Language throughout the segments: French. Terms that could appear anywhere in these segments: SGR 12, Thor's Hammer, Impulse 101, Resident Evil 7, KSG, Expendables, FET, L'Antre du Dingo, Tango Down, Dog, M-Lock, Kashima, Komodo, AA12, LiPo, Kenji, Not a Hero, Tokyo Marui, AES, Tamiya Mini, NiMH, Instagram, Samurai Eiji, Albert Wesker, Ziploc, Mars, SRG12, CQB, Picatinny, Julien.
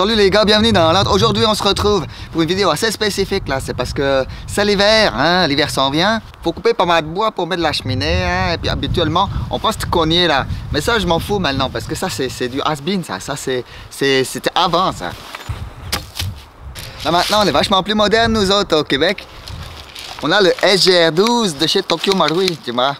Salut les gars, bienvenue dans L'Antre. Aujourd'hui on se retrouve pour une vidéo assez spécifique là, c'est parce que c'est l'hiver, hein, l'hiver s'en vient. Faut couper pas mal de bois pour mettre de la cheminée, hein, et puis habituellement on pense te cogner là. Mais ça je m'en fous maintenant parce que ça c'est du has-been ça, c'était avant ça. Là maintenant on est vachement plus moderne nous autres au Québec. On a le SGR 12 de chez Tokyo Marui, tu vois.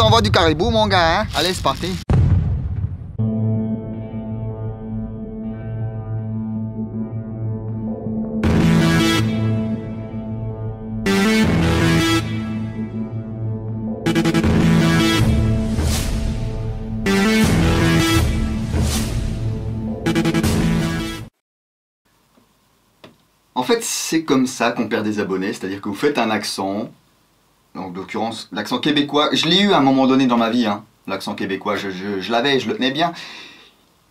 On va du caribou mon gars, hein? Allez c'est parti. En fait c'est comme ça qu'on perd des abonnés, c'est-à-dire que vous faites un accent. En l'occurrence, l'accent québécois, je l'ai eu à un moment donné dans ma vie, hein. L'accent québécois, je l'avais, je le tenais bien,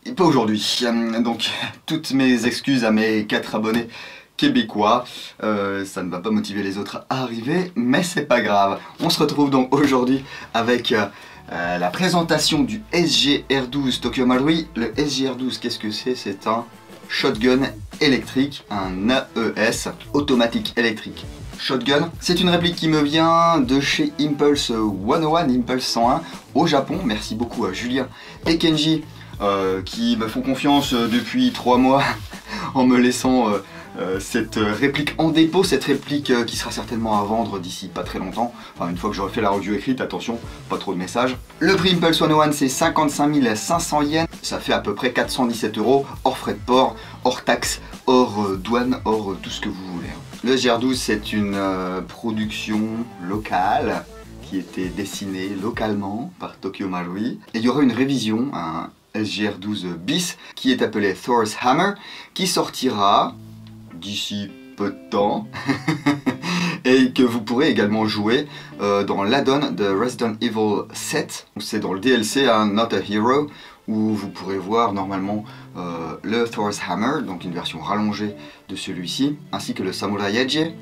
et pas aujourd'hui. Donc, toutes mes excuses à mes 4 abonnés québécois, ça ne va pas motiver les autres à arriver, mais c'est pas grave. On se retrouve donc aujourd'hui avec la présentation du SGR12 Tokyo Marui. Le SGR12, qu'est-ce que c'est? C'est un shotgun électrique, un AES, automatique électrique. Shotgun, c'est une réplique qui me vient de chez Impulse 101, Impulse 101 au Japon. Merci beaucoup à Julien et Kenji qui me font confiance depuis 3 mois en me laissant cette réplique en dépôt, cette réplique qui sera certainement à vendre d'ici pas très longtemps. Enfin, une fois que j'aurai fait la review écrite, attention, pas trop de messages. Le prix Impulse 101 c'est 55 500 yens, ça fait à peu près 417 € hors frais de port, hors taxes, hors douane, hors tout ce que vous voulez. Le SGR12 c'est une production locale qui était dessinée localement par Tokyo Marui. Et il y aura une révision, un SGR12 bis qui est appelé Thor's Hammer qui sortira d'ici peu de temps et que vous pourrez également jouer dans l'add-on de Resident Evil 7. C'est dans le DLC hein, Not a Hero, où vous pourrez voir normalement le Thor's Hammer, donc une version rallongée de celui-ci, ainsi que le Samurai Eiji,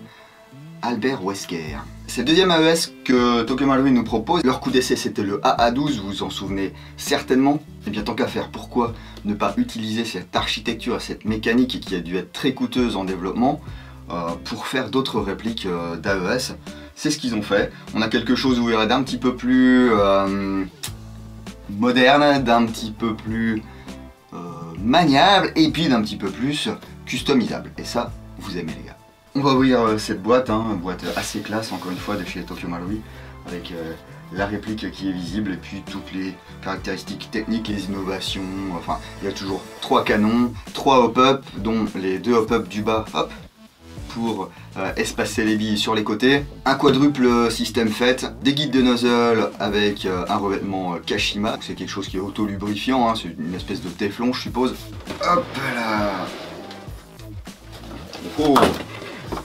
Albert Wesker. C'est le deuxième AES que Tokyo Marui nous propose. Leur coup d'essai c'était le AA12, vous vous en souvenez certainement. Et bien tant qu'à faire, pourquoi ne pas utiliser cette architecture, cette mécanique qui a dû être très coûteuse en développement pour faire d'autres répliques d'AES. C'est ce qu'ils ont fait. On a quelque chose où il y a d'un petit peu plus... moderne, d'un petit peu plus maniable et puis d'un petit peu plus customisable. Et ça, vous aimez les gars. On va ouvrir cette boîte, hein, une boîte assez classe encore une fois de chez Tokyo Marui, avec la réplique qui est visible et puis toutes les caractéristiques techniques, les innovations. Enfin, il y a toujours 3 canons, 3 hop-up, dont les 2 hop-up du bas, hop, pour espacer les billes sur les côtés, un quadruple système FET, des guides de nozzle avec un revêtement Kashima, c'est quelque chose qui est auto-lubrifiant, hein, c'est une espèce de téflon je suppose. Hop là. Oh.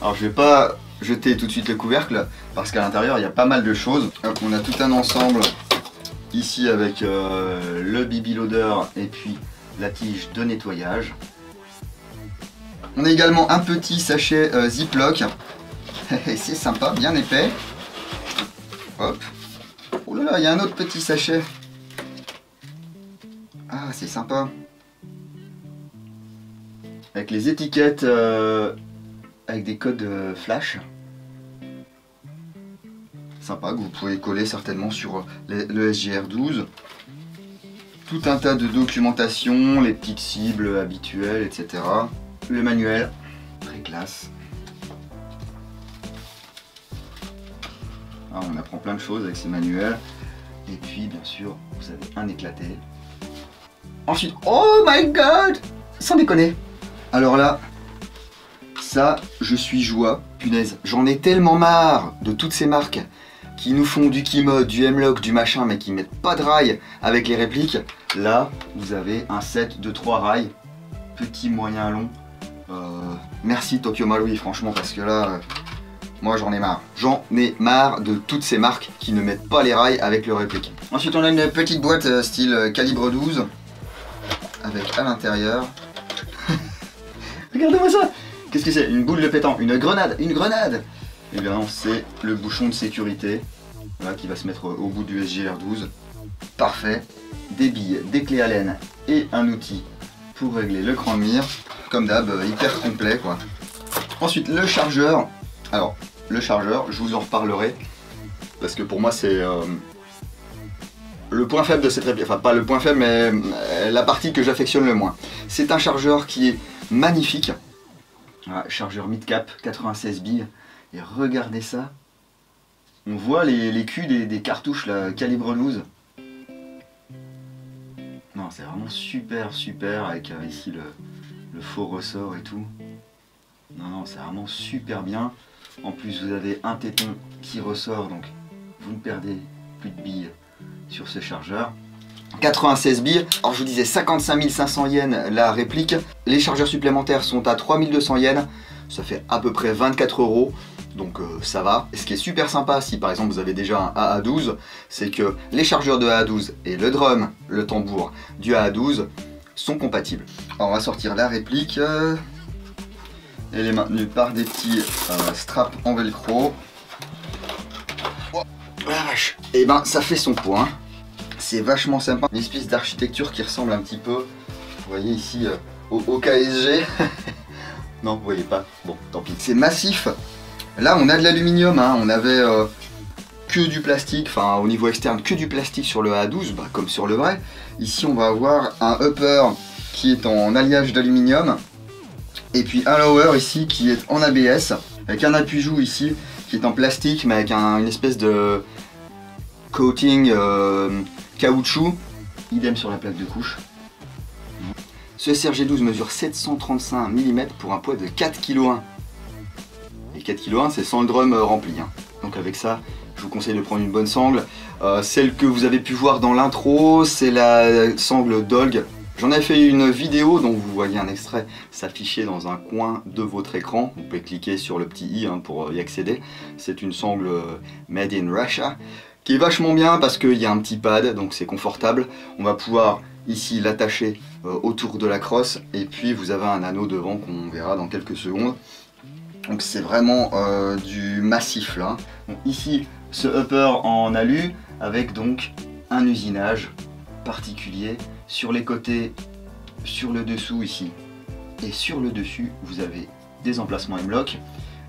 Alors je vais pas jeter tout de suite le couvercle parce qu'à l'intérieur il y a pas mal de choses. Hop, on a tout un ensemble ici avec le BB loader et puis la tige de nettoyage. On a également un petit sachet Ziploc, c'est sympa, bien épais. Hop. Oh là là, il y a un autre petit sachet. Ah, c'est sympa. Avec les étiquettes, avec des codes flash. Sympa, que vous pouvez coller certainement sur le SGR12. Tout un tas de documentation, les petites cibles habituelles, etc. Le manuel, très classe. Alors on apprend plein de choses avec ces manuels. Et puis bien sûr, vous avez un éclaté. Ensuite, oh my god, sans déconner. Alors là, ça, je suis joie. Punaise, j'en ai tellement marre de toutes ces marques qui nous font du Kimo, du M-Lock, du machin, mais qui mettent pas de rails avec les répliques. Là, vous avez un set de 3 rails, petit, moyen, long. Merci Tokyo Marui franchement parce que là moi j'en ai marre. J'en ai marre de toutes ces marques qui ne mettent pas les rails avec le réplique. Ensuite on a une petite boîte style calibre 12 avec à l'intérieur regardez-moi ça, Qu'est-ce que c'est? Une boule de pétanque, une grenade, une grenade. Et bien non, c'est le bouchon de sécurité, voilà, qui va se mettre au bout du SGR 12. Parfait. Des billes, des clés Allen et un outil pour régler le cran mire. Comme d'hab, hyper complet quoi. Ensuite le chargeur. Alors le chargeur, je vous en reparlerai parce que pour moi c'est le point faible de cette réplique, enfin pas le point faible mais la partie que j'affectionne le moins. C'est un chargeur qui est magnifique. Voilà, chargeur mid-cap, 96 billes. Et regardez ça. On voit les culs des cartouches là, calibre loose. Non, c'est vraiment super super avec ici le faux ressort et tout. Non, non, c'est vraiment super bien. En plus, vous avez un téton qui ressort, donc vous ne perdez plus de billes sur ce chargeur. 96 billes, alors je vous disais 55 500 yens la réplique. Les chargeurs supplémentaires sont à 3200 yens, ça fait à peu près 24 €, donc ça va. Et ce qui est super sympa si par exemple vous avez déjà un AA12, c'est que les chargeurs de AA12 et le drum, le tambour du AA12 sont compatibles. Alors on va sortir la réplique, elle est maintenue par des petits straps en velcro. Oh, la vache. Et ben ça fait son poids, hein. C'est vachement sympa, une espèce d'architecture qui ressemble un petit peu, vous voyez ici, au KSG. Non, vous voyez pas, bon, tant pis. C'est massif. Là, on a de l'aluminium, hein. On avait que du plastique, enfin au niveau externe, que du plastique sur le AA12, bah, comme sur le vrai. Ici, on va avoir un upper qui est en alliage d'aluminium, et puis un lower ici qui est en ABS, avec un appui-joue ici qui est en plastique, mais avec une espèce de coating... caoutchouc, idem sur la plaque de couche. Ce SRG12 mesure 735 mm pour un poids de 4,1 kg. Et 4,1 kg, c'est sans le drum rempli, hein. Donc avec ça, je vous conseille de prendre une bonne sangle. Celle que vous avez pu voir dans l'intro, c'est la sangle Dog. J'en ai fait une vidéo dont vous voyez un extrait s'afficher dans un coin de votre écran. Vous pouvez cliquer sur le petit i, hein, pour y accéder. C'est une sangle made in Russia, qui est vachement bien parce qu'il y a un petit pad, donc c'est confortable. On va pouvoir ici l'attacher autour de la crosse, et puis vous avez un anneau devant qu'on verra dans quelques secondes. Donc c'est vraiment du massif là. Donc ici ce upper en alu avec donc un usinage particulier sur les côtés, sur le dessous ici, et sur le dessus vous avez des emplacements M-lock.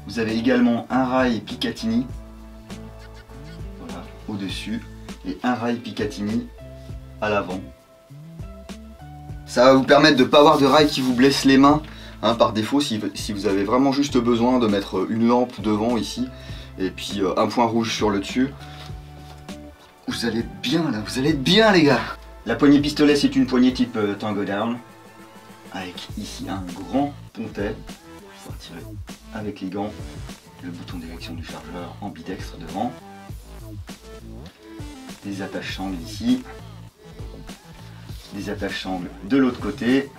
Vous avez également un rail Picatinny au-dessus et un rail Picatinny à l'avant. Ça va vous permettre de ne pas avoir de rail qui vous blesse les mains, hein, par défaut si vous avez vraiment juste besoin de mettre une lampe devant ici et puis un point rouge sur le dessus. Vous allez être bien là, vous allez être bien les gars. La poignée pistolet, c'est une poignée type Tango Down avec ici un grand pontet pour tirer avec les gants, le bouton d'élection du chargeur ambidextre devant. Des attaches sangles ici, des attaches sangles de l'autre côté,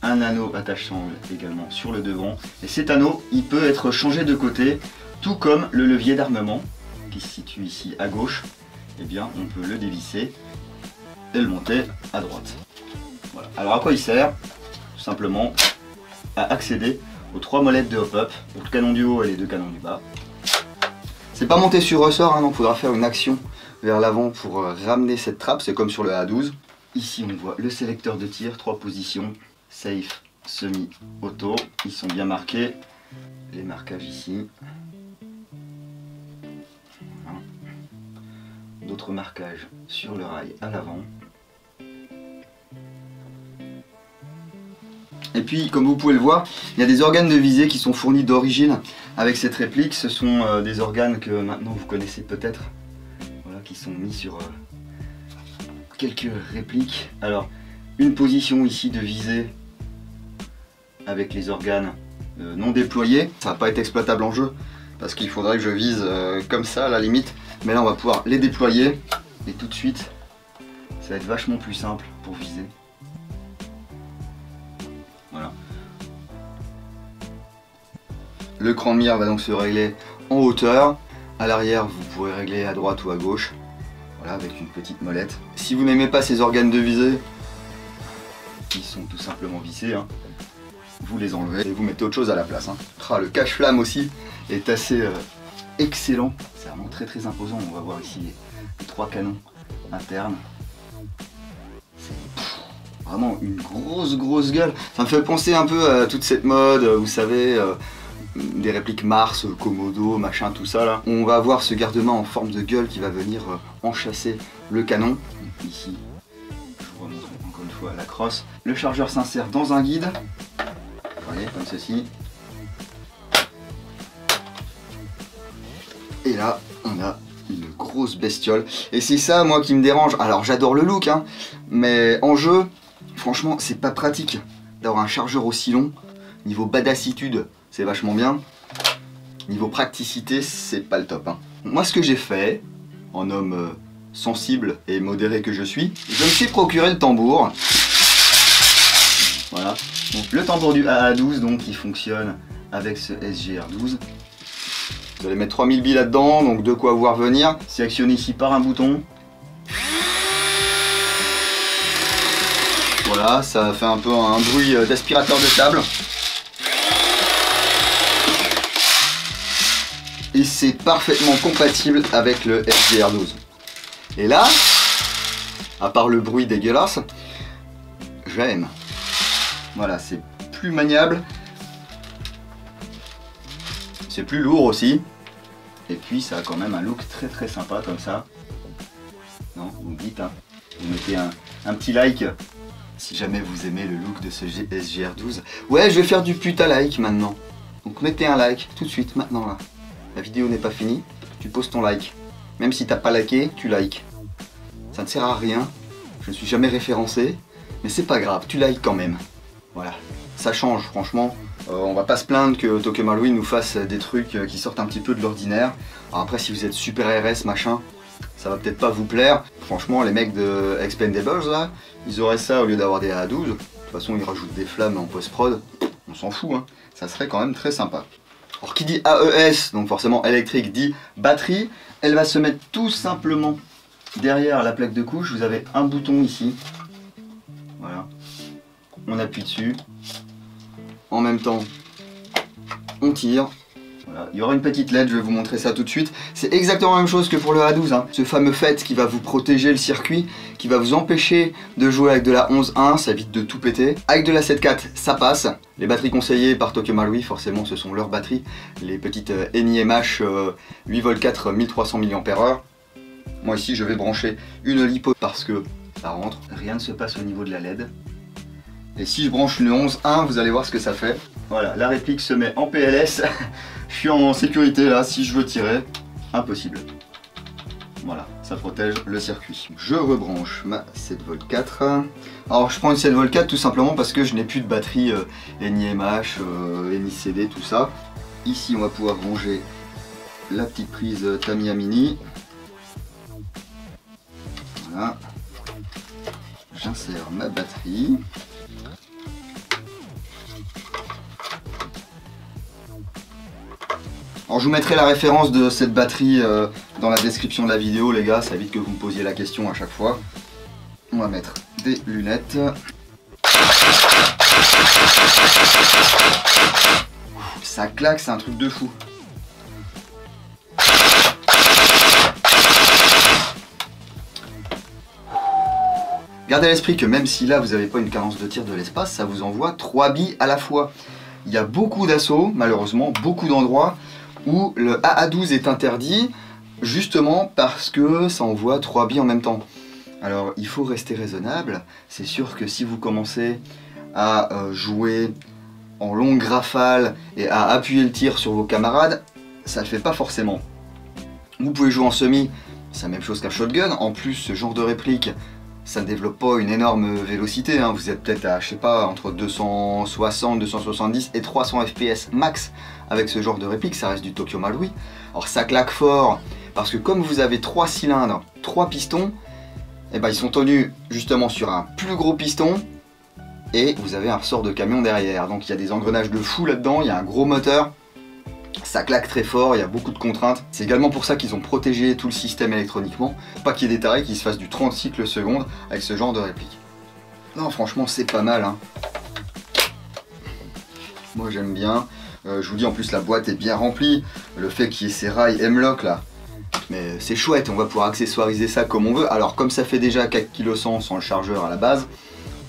un anneau attache sangle également sur le devant, et cet anneau il peut être changé de côté, tout comme le levier d'armement qui se situe ici à gauche. Et eh bien on peut le dévisser et le monter à droite. Voilà. Alors à quoi il sert? Tout simplement à accéder aux trois molettes de hop-up pour le canon du haut et les deux canons du bas. C'est pas monté sur ressort, hein, donc il faudra faire une action vers l'avant pour ramener cette trappe, c'est comme sur le AA12. Ici on voit le sélecteur de tir, trois positions, safe, semi, auto, ils sont bien marqués, les marquages ici. Voilà. D'autres marquages sur le rail à l'avant. Et puis comme vous pouvez le voir, il y a des organes de visée qui sont fournis d'origine avec cette réplique. Ce sont des organes que maintenant vous connaissez peut-être, voilà, qui sont mis sur quelques répliques. Alors une position ici de visée avec les organes non déployés, ça va pas être exploitable en jeu parce qu'il faudrait que je vise comme ça à la limite, mais là on va pouvoir les déployer et tout de suite ça va être vachement plus simple pour viser. Voilà. Le cran de mire va donc se régler en hauteur. À l'arrière, vous pourrez régler à droite ou à gauche. Voilà, avec une petite molette. Si vous n'aimez pas ces organes de visée, ils sont tout simplement vissés, hein. vous les enlevez et vous mettez autre chose à la place. Hein. Le cache-flamme aussi est assez excellent. C'est vraiment très très imposant. On va voir ici les trois canons internes. C'est vraiment une grosse gueule. Ça me fait penser un peu à toute cette mode, vous savez, des répliques Mars, Komodo, machin, tout ça là. On va avoir ce garde-main en forme de gueule qui va venir enchasser le canon. Ici, je vous remontre encore une fois la crosse. Le chargeur s'insère dans un guide. Vous voyez, comme ceci. Et là, on a une grosse bestiole. Et c'est ça, moi, qui me dérange. Alors, j'adore le look, hein, mais en jeu, franchement, c'est pas pratique d'avoir un chargeur aussi long. Niveau badassitude, c'est vachement bien. Niveau praticité, c'est pas le top. Hein. Moi, ce que j'ai fait, en homme sensible et modéré que je suis, je me suis procuré le tambour. Voilà. Donc, le tambour du AA12, donc, qui fonctionne avec ce SGR 12. Vous allez mettre 3000 billes là-dedans, donc de quoi voir venir. C'est actionné ici par un bouton. Voilà, ça fait un peu un bruit d'aspirateur de table. Et c'est parfaitement compatible avec le SGR12. Et là, à part le bruit dégueulasse, j'aime. Voilà, c'est plus maniable. C'est plus lourd aussi, et puis ça a quand même un look très très sympa comme ça. Non, vous me dites, hein. Vous mettez un petit like si jamais vous aimez le look de ce SGR12. Ouais, je vais faire du putain like maintenant. Donc mettez un like tout de suite, maintenant là. La vidéo n'est pas finie, tu poses ton like. Même si t'as pas liké, tu likes. Ça ne sert à rien, je ne suis jamais référencé, mais c'est pas grave, tu likes quand même. Voilà, ça change franchement. On va pas se plaindre que Tokyo Marui nous fasse des trucs qui sortent un petit peu de l'ordinaire. Alors après, si vous êtes super RS machin, ça va peut-être pas vous plaire. Franchement, les mecs de Expendables là, ils auraient ça au lieu d'avoir des AA12. De toute façon, ils rajoutent des flammes en post-prod. On s'en fout, hein. Ça serait quand même très sympa. Alors qui dit AES, donc forcément électrique, dit batterie. Elle va se mettre tout simplement derrière la plaque de couche. Vous avez un bouton ici. Voilà. On appuie dessus. En même temps, on tire. Voilà. Il y aura une petite LED, je vais vous montrer ça tout de suite. C'est exactement la même chose que pour le AA12. Hein. Ce fameux FET qui va vous protéger le circuit, qui va vous empêcher de jouer avec de la 11.1, ça évite de tout péter. Avec de la 7.4, ça passe. Les batteries conseillées par Tokyo Marui, forcément, ce sont leurs batteries. Les petites NiMH 8V4 1300 mAh. Moi ici, je vais brancher une LiPo parce que ça rentre. Rien ne se passe au niveau de la LED. Et si je branche une 11.1, vous allez voir ce que ça fait. Voilà, la réplique se met en PLS. Je suis en sécurité là, si je veux tirer, impossible. Voilà, ça protège le circuit. Je rebranche ma 7V4. Alors je prends une 7V4 tout simplement parce que je n'ai plus de batterie NiMH, NiCD, tout ça. Ici on va pouvoir ranger la petite prise Tamiya Mini. Voilà. J'insère ma batterie. Alors je vous mettrai la référence de cette batterie dans la description de la vidéo les gars, ça évite que vous me posiez la question à chaque fois. On va mettre des lunettes. Ça claque, c'est un truc de fou. Gardez à l'esprit que même si là vous n'avez pas une carence de tir de l'espace, ça vous envoie 3 billes à la fois. Il y a beaucoup d'assauts, malheureusement, beaucoup d'endroits où le AA12 est interdit, justement parce que ça envoie 3 billes en même temps. Alors il faut rester raisonnable, c'est sûr que si vous commencez à jouer en longue rafale et à appuyer le tir sur vos camarades, ça ne le fait pas forcément. Vous pouvez jouer en semi, c'est la même chose qu'un shotgun, en plus ce genre de réplique, ça ne développe pas une énorme vélocité, hein. Vous êtes peut-être à, je sais pas, entre 260, 270 et 300 FPS max avec ce genre de réplique, ça reste du Tokyo Marui. Alors ça claque fort, parce que comme vous avez 3 cylindres, 3 pistons, et ben ils sont tenus justement sur un plus gros piston, et vous avez un ressort de camion derrière, donc il y a des engrenages de fou là-dedans, il y a un gros moteur, ça claque très fort, il y a beaucoup de contraintes. C'est également pour ça qu'ils ont protégé tout le système électroniquement, pas qu'il y ait des tarés qui se fassent du 30 cycles secondes avec ce genre de réplique. Non, franchement, c'est pas mal. Hein. moi j'aime bien. Je vous dis, en plus la boîte est bien remplie, le fait qu'il y ait ces rails M-Lock là, mais c'est chouette, on va pouvoir accessoiriser ça comme on veut. Alors comme ça fait déjà 4,1 kg sans le chargeur à la base,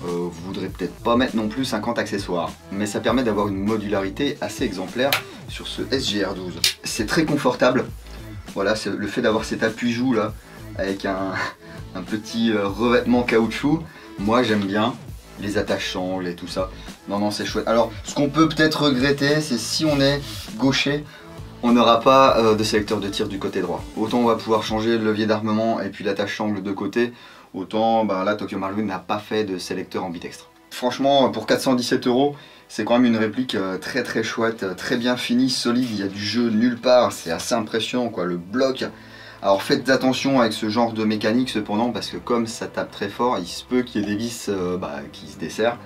vous voudrez peut-être pas mettre non plus 50 accessoires, mais ça permet d'avoir une modularité assez exemplaire sur ce SGR 12. C'est très confortable, voilà, le fait d'avoir cet appui-joue là, avec un petit revêtement caoutchouc, moi j'aime bien, les attaches s'enlèvent et tout ça, non non c'est chouette. Alors ce qu'on peut peut-être regretter, c'est si on est gaucher, on n'aura pas de sélecteur de tir du côté droit. Autant on va pouvoir changer le levier d'armement et puis l'attache angle de côté, autant bah, là Tokyo Marui n'a pas fait de sélecteur ambidextre. Franchement, pour 417 €, c'est quand même une réplique très très chouette, très bien finie, solide, il y a du jeu nulle part, c'est assez impressionnant quoi, le bloc. Alors faites attention avec ce genre de mécanique cependant, parce que comme ça tape très fort, il se peut qu'il y ait des vis qui se desserrent.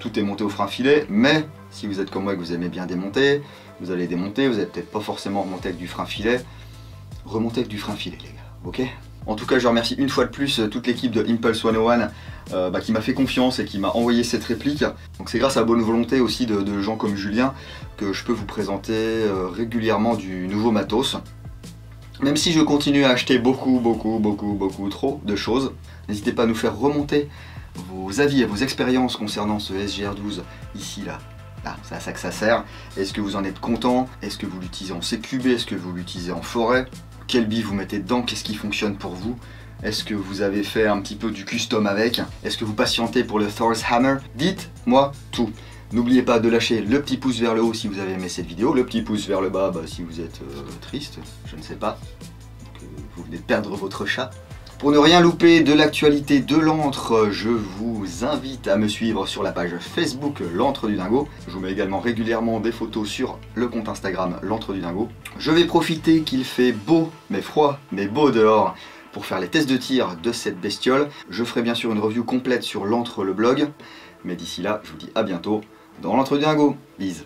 Tout est monté au frein filet, mais si vous êtes comme moi et que vous aimez bien démonter, vous allez démonter, vous n'allez peut-être pas forcément remonter avec du frein filet. Remontez avec du frein filet les gars, ok? En tout cas, je remercie une fois de plus toute l'équipe de Impulse 101 qui m'a fait confiance et qui m'a envoyé cette réplique. Donc c'est grâce à la bonne volonté aussi de gens comme Julien que je peux vous présenter régulièrement du nouveau matos. Même si je continue à acheter beaucoup trop de choses, n'hésitez pas à nous faire remonter vos avis et vos expériences concernant ce SGR 12 ici, là. Là, c'est à ça que ça sert. Est-ce que vous en êtes content? Est-ce que vous l'utilisez en CQB? Est-ce que vous l'utilisez en forêt? Quel bille vous mettez dedans? Qu'est-ce qui fonctionne pour vous? Est-ce que vous avez fait un petit peu du custom avec? Est-ce que vous patientez pour le Thor's Hammer? Dites-moi tout. N'oubliez pas de lâcher le petit pouce vers le haut si vous avez aimé cette vidéo, le petit pouce vers le bas si vous êtes triste, je ne sais pas, que vous venez de perdre votre chat. Pour ne rien louper de l'actualité de l'antre, je vous invite à me suivre sur la page Facebook L'Antre du Dingo. Je vous mets également régulièrement des photos sur le compte Instagram L'Antre du Dingo. Je vais profiter qu'il fait beau, mais froid, mais beau dehors pour faire les tests de tir de cette bestiole. Je ferai bien sûr une review complète sur l'antre, le blog. Mais d'ici là, je vous dis à bientôt dans L'Antre du Dingo. Bise.